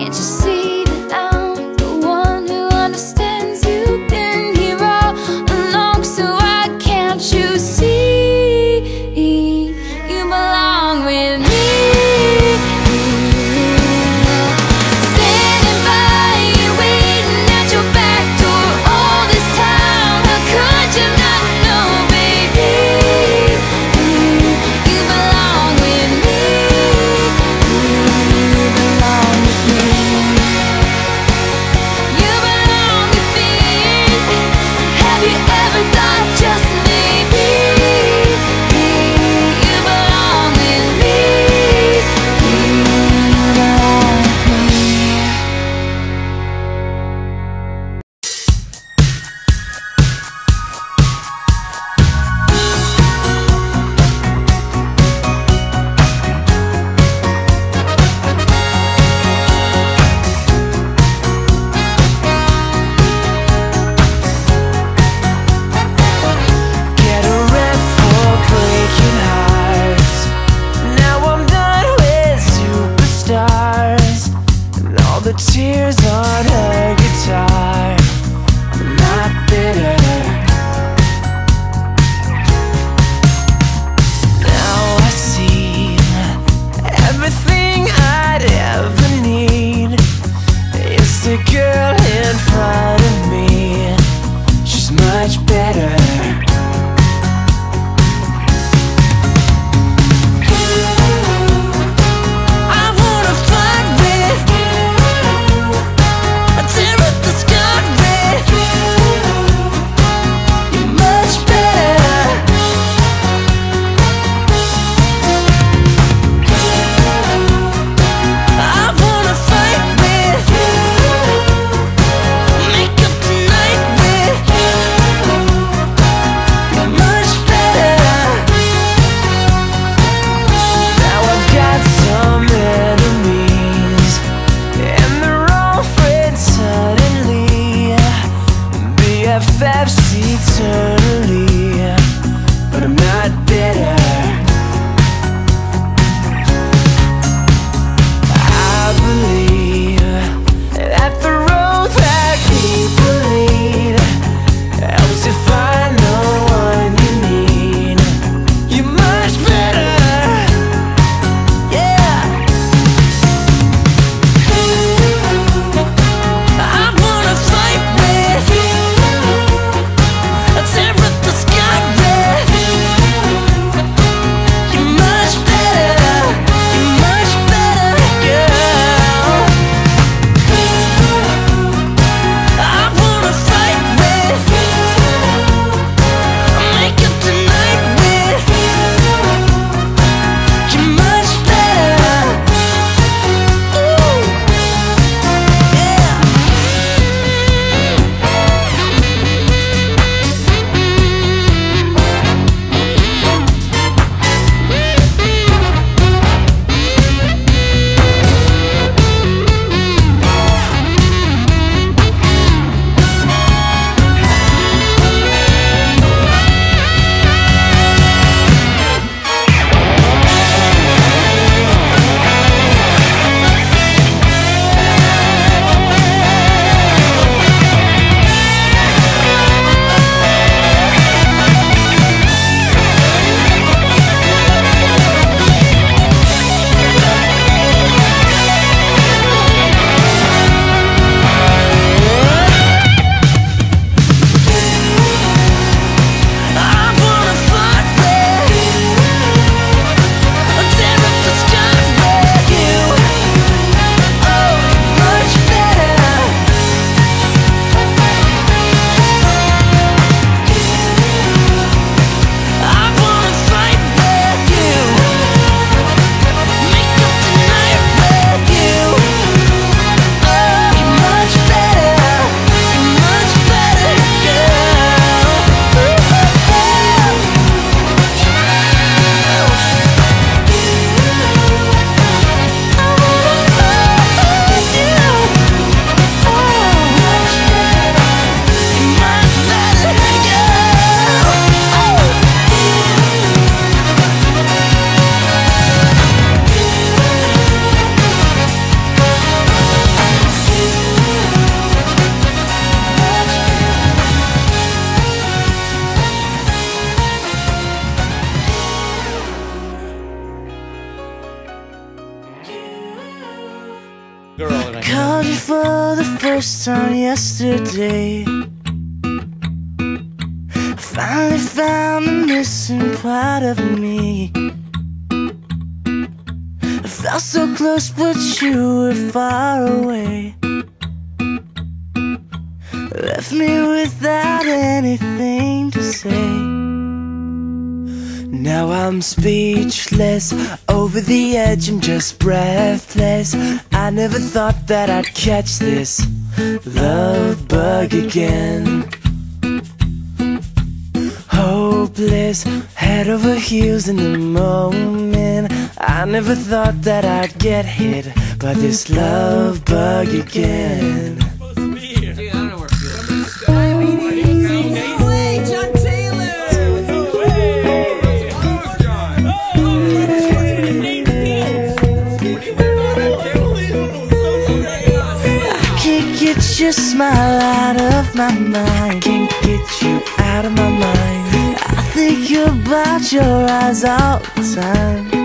Can't you see that I'm the one who understands? You've been here all along, so why can't you see you belong with me? Standing by you, waiting at your back door all this time. How could you not know, baby? You belong with me. You belong with me. You belong with me. Have you ever thought just maybe you belong with me? You belong with me. Get a rep for breaking hearts. Now I'm done with superstars and all the tears on her guitar. I'm not bitter. Now I see everything I'd ever need is the girl in front of me. She's much better. I wanna fly with you. I girl and I called you for the first time yesterday. I finally found the missing part of me. I felt so close, but you were far away. Left me without anything to say. Now I'm speechless, over the edge, I'm just breathless. I never thought that I'd catch this love bug again. Hopeless, head over heels in the moment. I never thought that I'd get hit by this love bug again. Get your smile out of my mind. Can't get you out of my mind. I think about your eyes all the time.